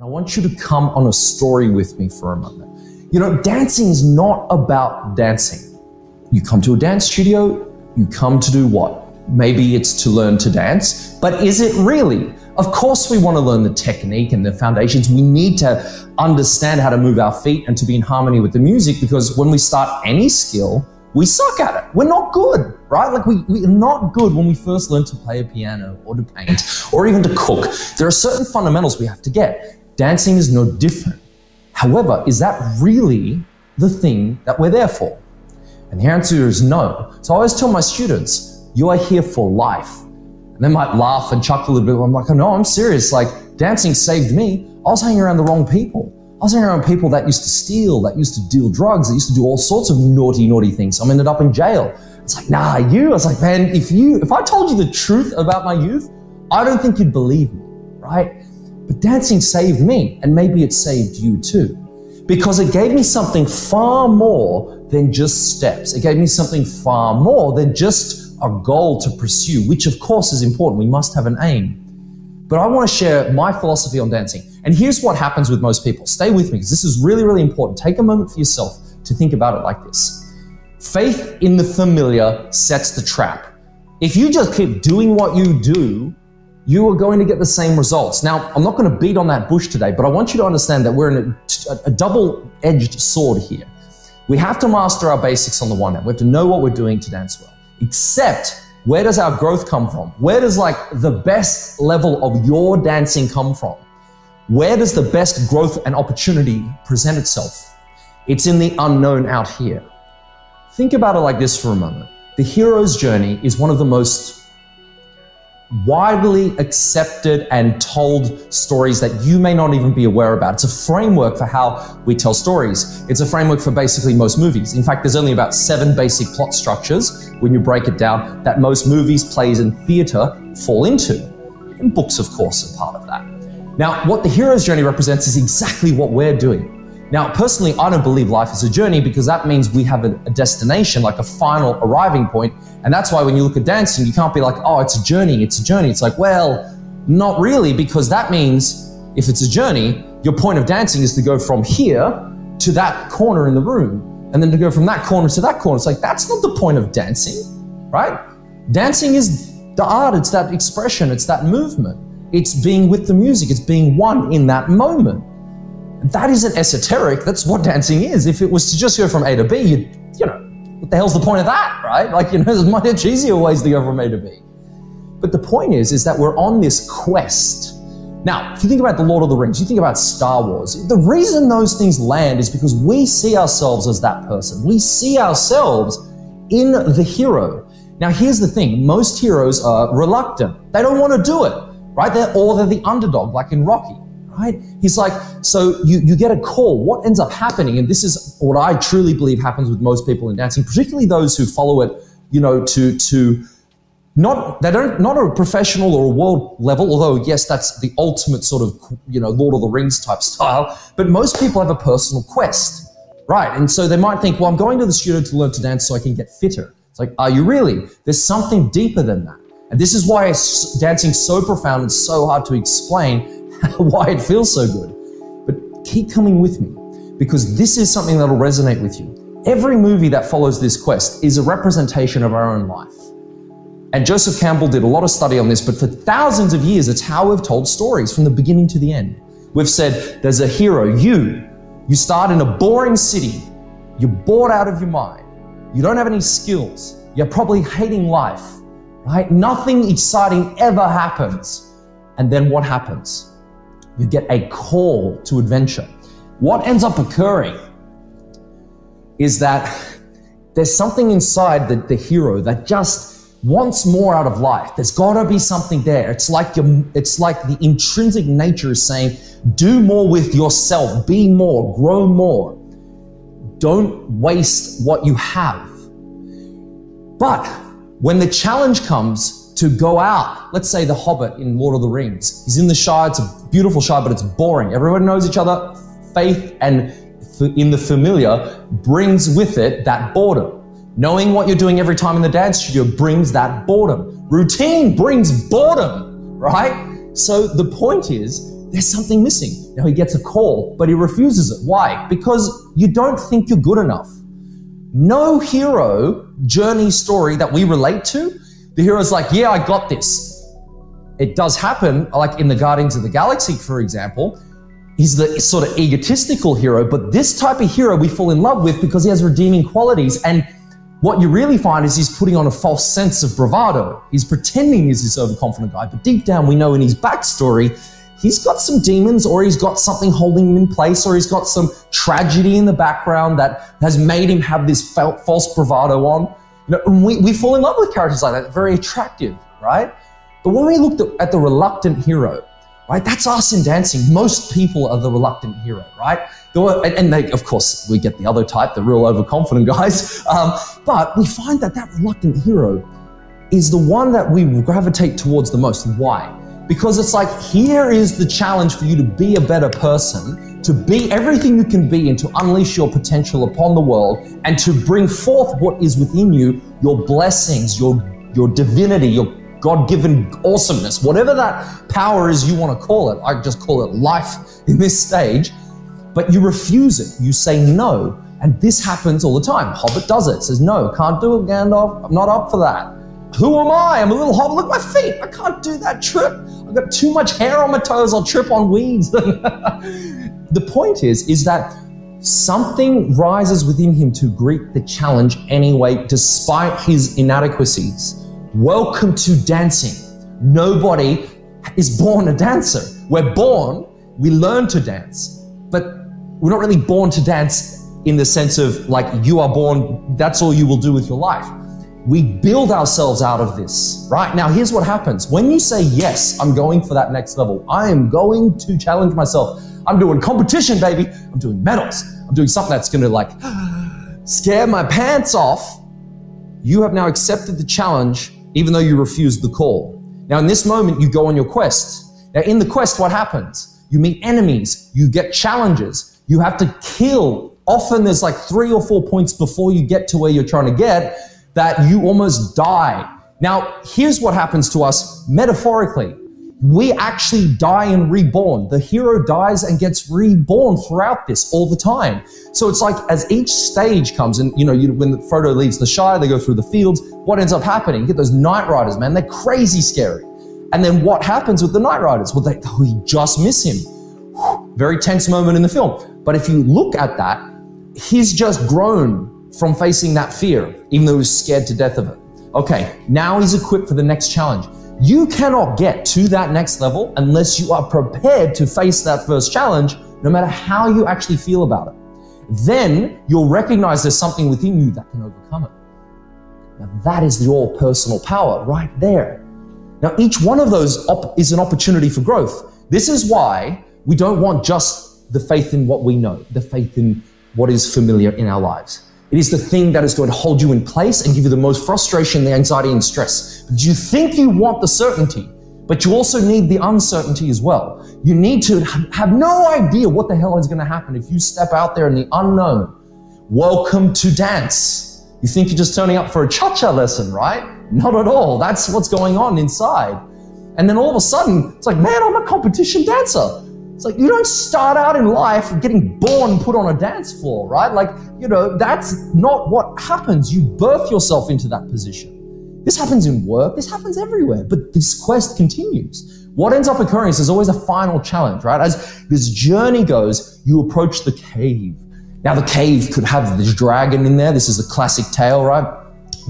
I want you to come on a story with me for a moment. You know, dancing is not about dancing. You come to a dance studio, you come to do what? Maybe it's to learn to dance, but is it really? Of course we want to learn the technique and the foundations. We need to understand how to move our feet and to be in harmony with the music, because when we start any skill, we suck at it. We're not good, right? Like we're not good when we first learn to play a piano or to paint or even to cook. There are certain fundamentals we have to get. Dancing is no different. However, is that really the thing that we're there for? And the answer is no. So I always tell my students, you are here for life. And they might laugh and chuckle a little bit. I'm like, oh no, I'm serious. Like, dancing saved me. I was hanging around the wrong people. I was hanging around people that used to steal, that used to deal drugs, that used to do all sorts of naughty things. I ended up in jail. It's like, nah, you. I was like, man, if I told you the truth about my youth, I don't think you'd believe me, right? But dancing saved me, and maybe it saved you too, because it gave me something far more than just steps. It gave me something far more than just a goal to pursue, which of course is important. We must have an aim. But I want to share my philosophy on dancing. And here's what happens with most people. Stay with me, because this is really, really important. Take a moment for yourself to think about it like this. Faith in the familiar sets the trap. If you just keep doing what you do, you are going to get the same results. Now, I'm not going to beat on that bush today, but I want you to understand that we're in a double-edged sword here. We have to master our basics on the one hand. We have to know what we're doing to dance well. Except, where does our growth come from? Where does like the best level of your dancing come from? Where does the best growth and opportunity present itself? It's in the unknown out here. Think about it like this for a moment. The hero's journey is one of the most widely accepted and told stories that you may not even be aware about. It's a framework for how we tell stories. It's a framework for basically most movies. In fact, there's only about 7 basic plot structures when you break it down that most movies, plays, and theater fall into. And books, of course, are part of that. Now, what the hero's journey represents is exactly what we're doing. Now, personally, I don't believe life is a journey, because that means we have a destination, like a final arriving point. And that's why when you look at dancing, you can't be like, oh, it's a journey, it's a journey. It's like, well, not really, because that means if it's a journey, your point of dancing is to go from here to that corner in the room, and then to go from that corner to that corner. It's like, that's not the point of dancing, right? Dancing is the art, it's that expression, it's that movement. It's being with the music, it's being one in that moment. That isn't esoteric, that's what dancing is. If it was to just go from A to B, you know, what the hell's the point of that, right? Like, you know, there's much easier ways to go from A to B. But the point is that we're on this quest. Now, if you think about The Lord of the Rings, you think about Star Wars, the reason those things land is because we see ourselves as that person. We see ourselves in the hero. Now, here's the thing, most heroes are reluctant. They don't want to do it, right? Or they're the underdog, like in Rocky. Right? He's like, so you get a call. What ends up happening, and this is what I truly believe happens with most people in dancing, particularly those who follow it, you know, not at a professional or a world level, although yes, that's the ultimate sort of, you know, Lord of the Rings type style, but most people have a personal quest, right? And so they might think, well, I'm going to the studio to learn to dance so I can get fitter. It's like, are you really? There's something deeper than that. And this is why dancing's so profound and so hard to explain, why it feels so good. But keep coming with me, because this is something that'll resonate with you. Every movie that follows this quest is a representation of our own life. And Joseph Campbell did a lot of study on this, but for thousands of years, it's how we've told stories from the beginning to the end. We've said, there's a hero, you. You start in a boring city. You're bored out of your mind. You don't have any skills. You're probably hating life, right? Nothing exciting ever happens. And then what happens? You get a call to adventure. What ends up occurring is that there's something inside the hero that just wants more out of life. There's got to be something there. It's like the intrinsic nature is saying, do more with yourself, be more, grow more. Don't waste what you have. But when the challenge comes to go out, let's say the Hobbit in Lord of the Rings. He's in the Shire, it's a beautiful Shire, but it's boring. Everyone knows each other. Faith and in the familiar brings with it that boredom. Knowing what you're doing every time in the dance studio brings that boredom. Routine brings boredom, right? So the point is there's something missing. Now he gets a call, but he refuses it. Why? Because you don't think you're good enough. No hero journey story that we relate to, the hero's like, yeah, I got this. It does happen, like in the Guardians of the Galaxy, for example. He's the sort of egotistical hero, but this type of hero we fall in love with because he has redeeming qualities. And what you really find is he's putting on a false sense of bravado. He's pretending he's this overconfident guy, but deep down we know in his backstory, he's got some demons, or he's got something holding him in place, or he's got some tragedy in the background that has made him have this false bravado on. You know, and we fall in love with characters like that, very attractive, right? But when we looked at the reluctant hero, right, that's us in dancing. Most people are the reluctant hero, right? And of course, we get the other type, the real overconfident guys. But we find that reluctant hero is the one that we gravitate towards the most. Why? Because it's like, here is the challenge for you to be a better person, to be everything you can be and to unleash your potential upon the world and to bring forth what is within you, your blessings, your divinity, your God-given awesomeness, whatever that power is you want to call it. I just call it life in this stage. But you refuse it. You say no. And this happens all the time. Hobbit does it. Says, no, can't do it, Gandalf. I'm not up for that. Who am I? I'm a little hobbit. Look at my feet. I can't do that trip. I've got too much hair on my toes. I'll trip on weeds. The point is that something rises within him to greet the challenge anyway, despite his inadequacies. Welcome to dancing. Nobody is born a dancer. We're born, we learn to dance, but we're not really born to dance in the sense of like you are born, that's all you will do with your life. We build ourselves out of this, right? Now, here's what happens. When you say, yes, I'm going for that next level. I am going to challenge myself. I'm doing competition, baby. I'm doing medals. I'm doing something that's going to like scare my pants off. You have now accepted the challenge, even though you refused the call. Now in this moment, you go on your quest. Now in the quest, what happens? You meet enemies, you get challenges, you have to kill. Often there's like 3 or 4 points before you get to where you're trying to get that you almost die. Now, here's what happens to us metaphorically. We actually die and reborn. The hero dies and gets reborn throughout this all the time. So it's like as each stage comes and, you know, when Frodo leaves the Shire, they go through the fields, what ends up happening? You get those Night Riders, man, they're crazy scary. And then what happens with the Night Riders? Well, we just miss him. Very tense moment in the film. But if you look at that, he's just grown from facing that fear, even though he was scared to death of it. Okay, now he's equipped for the next challenge. You cannot get to that next level unless you are prepared to face that first challenge, no matter how you actually feel about it. Then you'll recognize there's something within you that can overcome it. Now that is your personal power right there. Now each one of those is an opportunity for growth. This is why we don't want just the faith in what we know, the faith in what is familiar in our lives. It is the thing that is going to hold you in place and give you the most frustration, the anxiety and stress. But you think you want the certainty, but you also need the uncertainty as well. You need to have no idea what the hell is going to happen if you step out there in the unknown. Welcome to dance. You think you're just turning up for a cha-cha lesson, right? Not at all. That's what's going on inside. And then all of a sudden, it's like, man, I'm a competition dancer. It's like, you don't start out in life getting born and put on a dance floor, right? Like, you know, that's not what happens. You birth yourself into that position. This happens in work, this happens everywhere, but this quest continues. What ends up occurring is there's always a final challenge, right? As this journey goes, you approach the cave. Now the cave could have this dragon in there. This is the classic tale, right?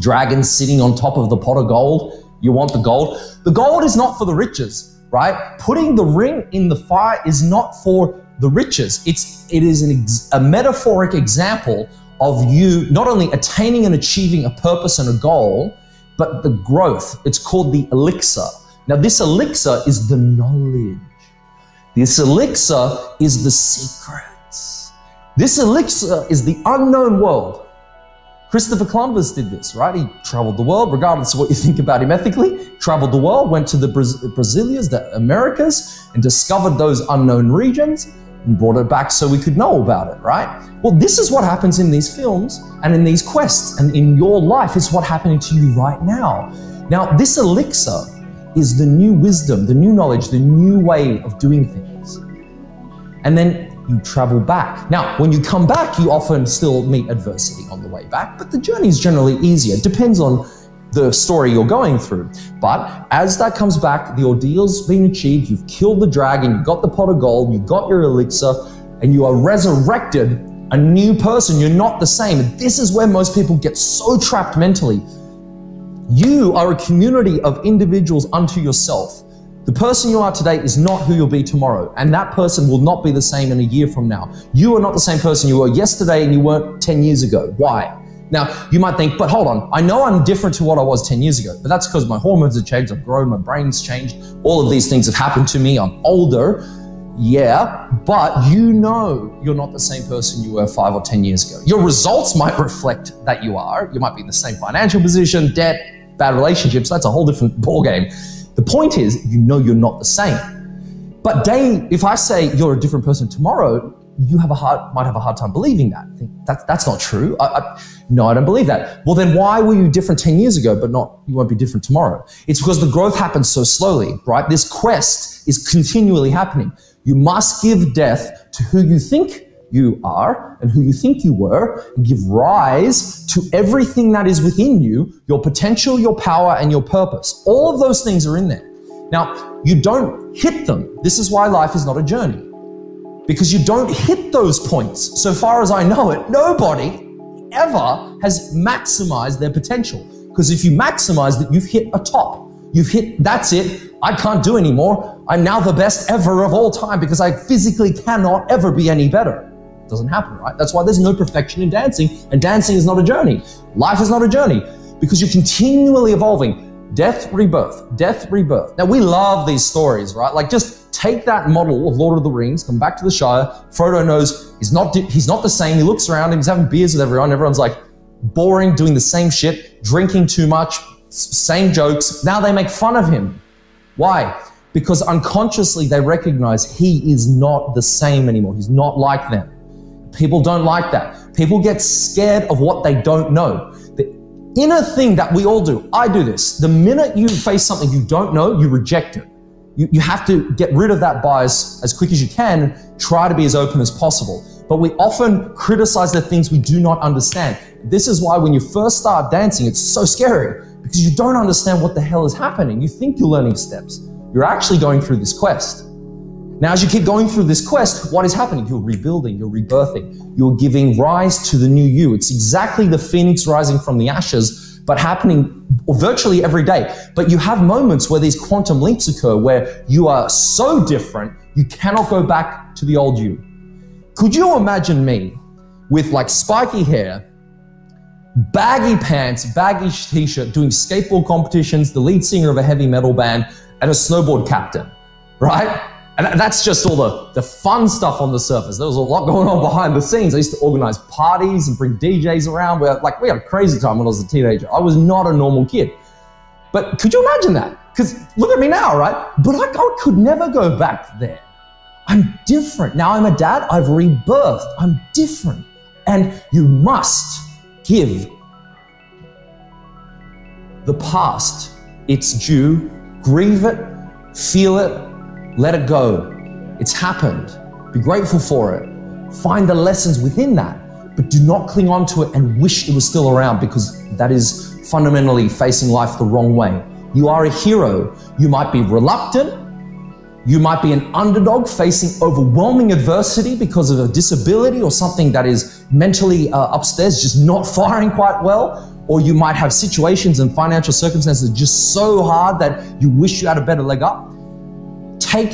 Dragon sitting on top of the pot of gold. You want the gold. The gold is not for the riches. Right? Putting the ring in the fire is not for the riches. It is a metaphoric example of you not only attaining and achieving a purpose and a goal, but the growth. It's called the elixir. Now this elixir is the knowledge. This elixir is the secrets. This elixir is the unknown world. Christopher Columbus did this, right? He traveled the world, regardless of what you think about him ethically, traveled the world, went to the Brazilias, the Americas, and discovered those unknown regions and brought it back so we could know about it, right? Well, this is what happens in these films and in these quests and in your life is what's happening to you right now. Now, this elixir is the new wisdom, the new knowledge, the new way of doing things. and then you travel back. Now, when you come back, you often still meet adversity on the way back, but the journey is generally easier. It depends on the story you're going through. But as that comes back, the ordeal's been achieved, you've killed the dragon, you've got the pot of gold, you've got your elixir, and you are resurrected a new person. You're not the same. This is where most people get so trapped mentally. You are a community of individuals unto yourself. The person you are today is not who you'll be tomorrow, and that person will not be the same in a year from now. You are not the same person you were yesterday and you weren't 10 years ago. Why? Now, you might think, but hold on, I know I'm different to what I was 10 years ago, but that's because my hormones have changed, I've grown, my brain's changed, all of these things have happened to me, I'm older. Yeah, but you know you're not the same person you were 5 or 10 years ago. Your results might reflect that you are. You might be in the same financial position, debt, bad relationships. That's a whole different ballgame. The point is, you know you're not the same. But if I say you're a different person tomorrow, you might have a hard time believing that. That's not true. No, I don't believe that. Well, then why were you different 10 years ago, but you won't be different tomorrow? It's because the growth happens so slowly, right? This quest is continually happening. You must give death to who you think you are and who you think you were, and give rise to everything that is within you, your potential, your power, and your purpose. All of those things are in there. Now, you don't hit them. This is why life is not a journey, because you don't hit those points. So far as I know it, nobody ever has maximized their potential, because if you maximize that, you've hit a top. You've hit, that's it, I can't do anymore. I'm now the best ever of all time because I physically cannot ever be any better. It doesn't happen, right? That's why there's no perfection in dancing, and dancing is not a journey. Life is not a journey because you're continually evolving. Death, rebirth, death, rebirth. Now, we love these stories, right? Like, just take that model of Lord of the Rings, come back to the Shire. Frodo knows he's not the same. He looks around him, he's having beers with everyone. Everyone's like boring, doing the same shit, drinking too much, same jokes. Now they make fun of him. Why? Because unconsciously they recognize he is not the same anymore. He's not like them. People don't like that. People get scared of what they don't know. The inner thing that we all do, I do this. The minute you face something you don't know, you reject it. You have to get rid of that bias as quick as you can, try to be as open as possible. But we often criticize the things we do not understand. This is why when you first start dancing, it's so scary, because you don't understand what the hell is happening. You think you're learning steps. You're actually going through this quest. Now, as you keep going through this quest, what is happening? You're rebuilding, you're rebirthing, you're giving rise to the new you. It's exactly the phoenix rising from the ashes, but happening virtually every day. But you have moments where these quantum leaps occur, where you are so different, you cannot go back to the old you. Could you imagine me with like spiky hair, baggy pants, baggy t-shirt, doing skateboard competitions, the lead singer of a heavy metal band, and a snowboard captain, right? And that's just all the fun stuff on the surface. There was a lot going on behind the scenes. I used to organize parties and bring DJs around. We had a crazy time when I was a teenager. I was not a normal kid. But could you imagine that? Because look at me now, right? But I could never go back there. I'm different. Now I'm a dad, I've rebirthed, I'm different. And you must give the past its due, grieve it, feel it, let it go. It's happened. Be grateful for it. Find the lessons within that, but do not cling on to it and wish it was still around, because that is fundamentally facing life the wrong way. You are a hero. You might be reluctant. You might be an underdog facing overwhelming adversity because of a disability or something that is mentally upstairs, just not firing quite well. Or you might have situations and financial circumstances just so hard that you wish you had a better leg up. Take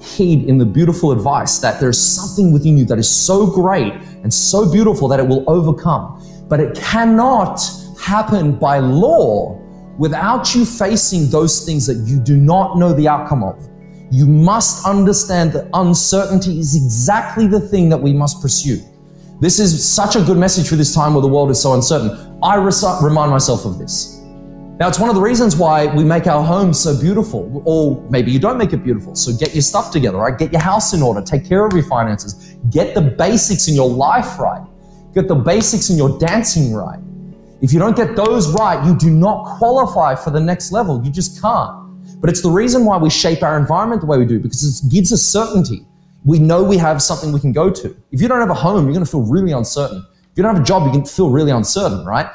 heed in the beautiful advice that there's something within you that is so great and so beautiful that it will overcome. But it cannot happen by law without you facing those things that you do not know the outcome of. You must understand that uncertainty is exactly the thing that we must pursue. This is such a good message for this time where the world is so uncertain. I remind myself of this. Now, it's one of the reasons why we make our home so beautiful, or maybe you don't make it beautiful. So get your stuff together, right? Get your house in order, take care of your finances, get the basics in your life right, get the basics in your dancing right. If you don't get those right, you do not qualify for the next level. You just can't. But it's the reason why we shape our environment the way we do, because it gives us certainty. We know we have something we can go to. If you don't have a home, you're going to feel really uncertain. If you don't have a job, you can feel really uncertain, right?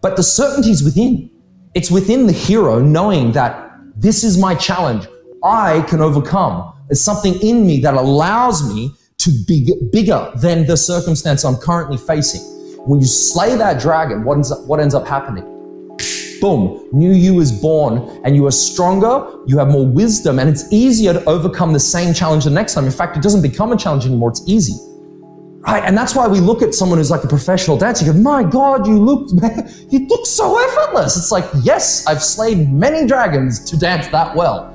But the certainty is within. It's within the hero knowing that this is my challenge. I can overcome. There's something in me that allows me to be bigger than the circumstance I'm currently facing. When you slay that dragon, what ends up happening? Boom, new you is born, and you are stronger, you have more wisdom, and it's easier to overcome the same challenge the next time. In fact, it doesn't become a challenge anymore, it's easy. Right? And that's why we look at someone who's like a professional dancer, you go, my God, you look so effortless. It's like, yes, I've slayed many dragons to dance that well.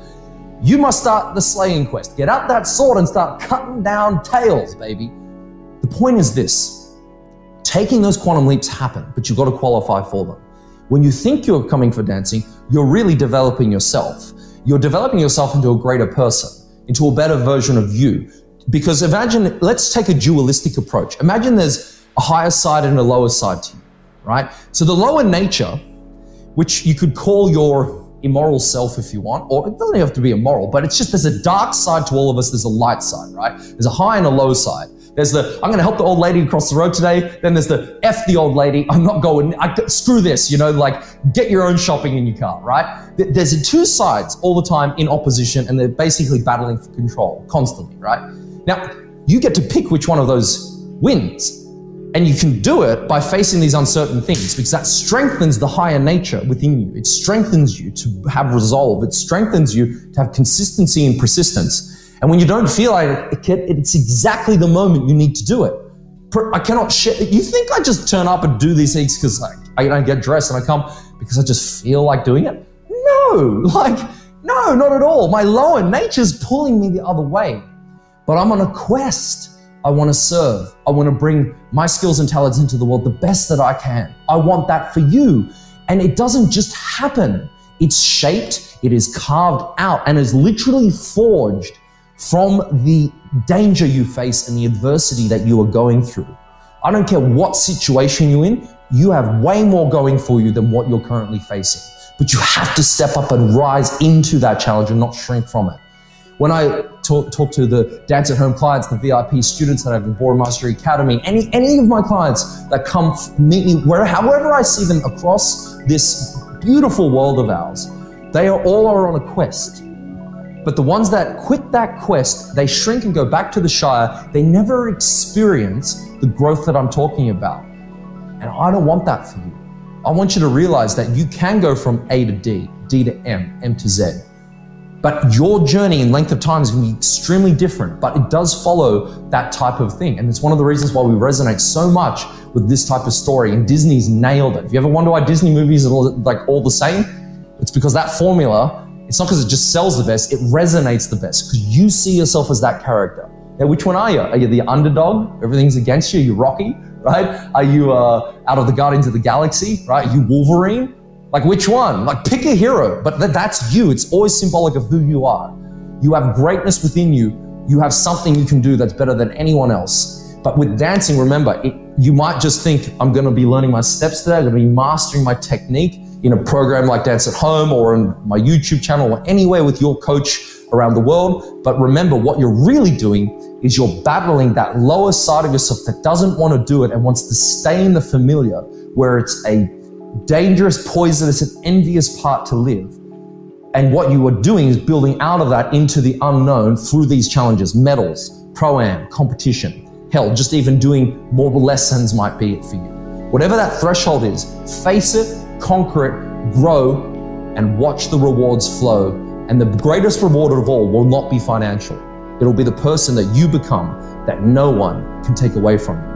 You must start the slaying quest. Get out that sword and start cutting down tails, baby. The point is this, taking those quantum leaps happen, but you've got to qualify for them. When you think you're coming for dancing, you're really developing yourself. You're developing yourself into a greater person, into a better version of you. Because imagine, let's take a dualistic approach. Imagine there's a higher side and a lower side to you, right? So the lower nature, which you could call your immoral self if you want, or it doesn't have to be immoral, but it's just there's a dark side to all of us, there's a light side, right? There's a high and a low side. There's the, I'm going to help the old lady across the road today, then there's the F the old lady, I'm not going, screw this, you know, like get your own shopping in your car, right? There's two sides all the time in opposition, and they're basically battling for control constantly, right? Now, you get to pick which one of those wins. And you can do it by facing these uncertain things, because that strengthens the higher nature within you. It strengthens you to have resolve. It strengthens you to have consistency and persistence. And when you don't feel like it, it's exactly the moment you need to do it. I cannot share. You think I just turn up and do these things because like, I don't get dressed and I come because I just feel like doing it? No, like, no, not at all. My lower nature's pulling me the other way, but I'm on a quest. I want to serve. I want to bring my skills and talents into the world the best that I can. I want that for you. And it doesn't just happen. It's shaped, it is carved out, and is literally forged from the danger you face and the adversity that you are going through. I don't care what situation you're in, you have way more going for you than what you're currently facing. But you have to step up and rise into that challenge and not shrink from it. When I talk to the Dance at Home clients, the VIP students that I've been Board Mastery Academy, any of my clients that come meet me, however I see them across this beautiful world of ours, they all are on a quest. But the ones that quit that quest, they shrink and go back to the Shire, they never experience the growth that I'm talking about. And I don't want that for you. I want you to realize that you can go from A to D, D to M, M to Z. But your journey and length of time is going to be extremely different, but it does follow that type of thing. And it's one of the reasons why we resonate so much with this type of story, and Disney's nailed it. If you ever wonder why Disney movies are like all the same, it's because that formula, it's not because it just sells the best, it resonates the best because you see yourself as that character. Now, which one are you? Are you the underdog? Everything's against you, you're Rocky, right? Are you out of the Guardians of the Galaxy, right? Are you Wolverine? Like which one? Like pick a hero, but that's you. It's always symbolic of who you are. You have greatness within you. You have something you can do that's better than anyone else. But with dancing, remember, you might just think, I'm gonna be learning my steps today, I'm gonna be mastering my technique in a program like Dance at Home or in my YouTube channel or anywhere with your coach around the world. But remember, what you're really doing is you're battling that lower side of yourself that doesn't wanna do it and wants to stay in the familiar, where it's a dangerous, poisonous, and envious part to live. And what you are doing is building out of that into the unknown through these challenges, medals, pro-am, competition, hell, just even doing more lessons might be it for you. Whatever that threshold is, face it, conquer it, grow, and watch the rewards flow. And the greatest reward of all will not be financial. It'll be the person that you become that no one can take away from you.